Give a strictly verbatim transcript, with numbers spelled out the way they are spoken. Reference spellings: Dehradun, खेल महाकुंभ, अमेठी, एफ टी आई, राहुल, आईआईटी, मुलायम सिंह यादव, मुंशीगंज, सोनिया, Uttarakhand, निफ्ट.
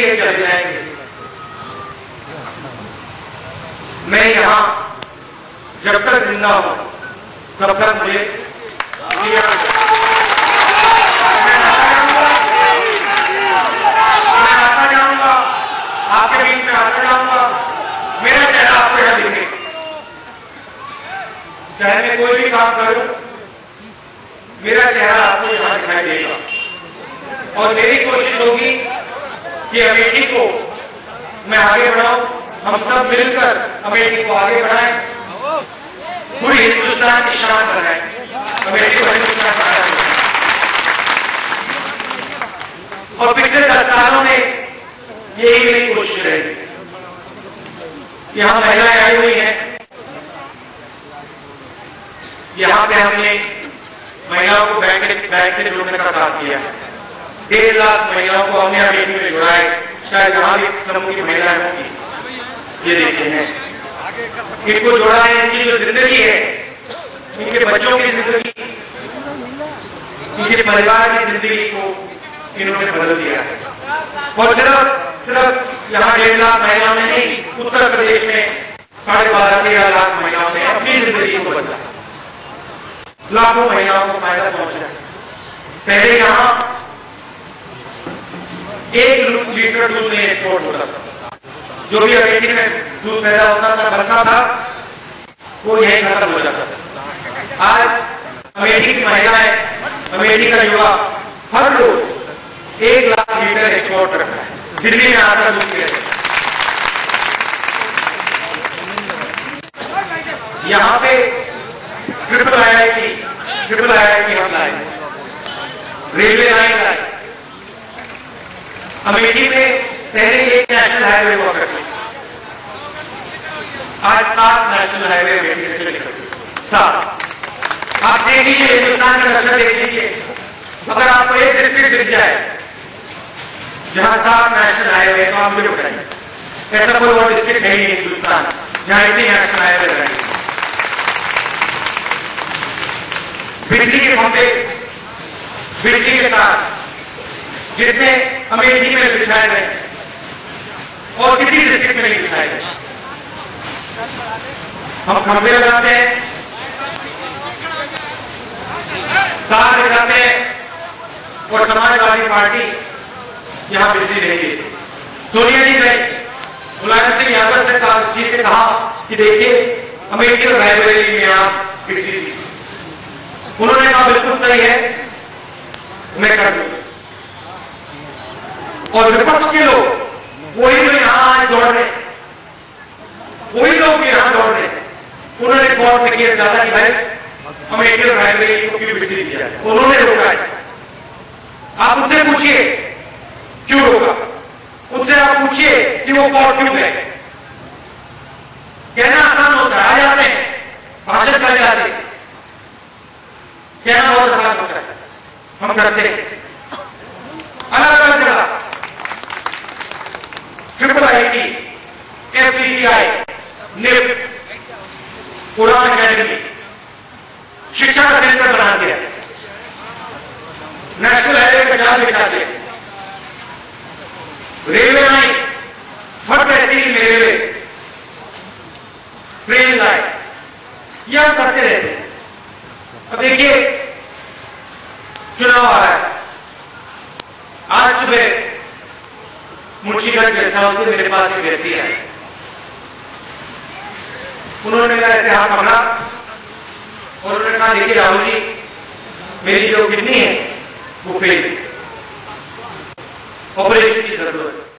के लिए चले जाएंगे। मैं यहां जब तक जिंदा हूं तब तक मुझे आपके बीच में आता जाऊंगा। मेरा चेहरा आपको यहां दिखे, चाहे मैं कोई भी काम करूं मेरा चेहरा आपको यहां दिखाई देगा। और मेरी कोशिश होगी कि अमेठी को मैं आगे बढ़ाऊं, हम सब मिलकर अमेठी को आगे बढ़ाएं, पूरी हिंदुस्तान की शान बनाएं, अमेठी को हिंदुस्तान बनाएं। और पिछले दस सालों में यही मेरी कोशिश रहेगी। यहां महिलाएं आई हुई हैं, यहां पे हमने महिलाओं को बैंक बैंक से जोड़ने का काम किया है। डेढ़ लाख महिलाओं को हमने अमेठी में जोड़ा है, शायद यहां भी समूह की महिलाएं होंगी। ये देखते हैं इनको जोड़ा है, इनकी जो जिंदगी है, इनके बच्चों की जिंदगी, इनके परिवार की जिंदगी को इन्होंने बदल दिया है। और सिर्फ सिर्फ यहां डेढ़ लाख महिलाओं ने नहीं, उत्तर प्रदेश में साढ़े बारह तेरह लाख महिलाओं ने अपनी जिंदगी को बदला, लाखों महिलाओं को फायदा पहुंचा। पहले यहां एक लीटर दूध में एक्सपोर्ट होता था, जो भी अमेठी में दूध पैदा होता था बनता था वो यही खत्म हो जाता था। आज अमेठी की महिलाएं, अमेठी का युवा हर रोज एक लाख लीटर एक्सपोर्ट कर रहा है, दिल्ली में आधा दूध है। यहां पे ट्रिपल आईआईटी ट्रिपल आईआईटी हम लाए, रेलवे लाइन लाए। अमेठी में पहले एक नेशनल हाईवे हुआ करते, आज सात नेशनल हाईवे अमेठी से निकलते, सात। आप देख लीजिए हिंदुस्तान का नक्शा देख लीजिए, अगर आपको एक डिस्ट्रिक्ट दिख जाए जहां सात नेशनल हाईवे तो आप मुझे बताइए, ऐसा कोई और डिस्ट्रिक्ट नहीं है हिंदुस्तान जहां इतने नेशनल हाईवे लगाएंगे। बिजली के खंभे, बिजली के तार जितने अमेठी में बिछाए गए और किसी डिस्ट्रिक्ट में नहीं बिछाए गए। हम खंभे लगाते हैं, तार लगाते हैं और समाजवादी पार्टी यहां बिजली देंगे। सोनिया जी ने मुलायम सिंह यादव ने जी से कहा कि देखिए अमेठी और लाइब्रेरी में आप बिजली दी, उन्होंने कहा बिल्कुल सही है मैं कर दूं। और विपक्ष के लोग वही लोग यहां आज दौड़ रहे, वही लोग यहां दौड़ रहे, उन्होंने कोर्ट में किया ज्यादा कि भाई अमेठी और लाइब्रेरी को क्यों बिजली दिया, उन्होंने रोका है। आप उनसे पूछिए क्यों होगा, उनसे आप पूछिए कि वो कौन क्यों गए। कहना आसान होता है, आ जाते हैं भाषण कर जाते, कहना बहुत आसान होता है, हम करते हैं अलग अलग जगह। Triple I T, एफ टी आई, निफ्ट, Udaan academy, शिक्षा का केंद्र बना दिया, नेशनल हाईवे का जाल बिछा दिया, रेलवे लाइन हर तहसील में रेलवे ट्रेन लाइन, यह करते रहते। अब देखिए चुनाव आ रहा है, आज सुबह मुंशीगंज जैसा मेरे पास भी रहती है, उन्होंने मेरा ऐसे हाथ पकड़ा और उन्होंने कहा देखिए राहुल जी मेरी जो किडनी है वो फेल है, ऑपरेशन की जरूरत है।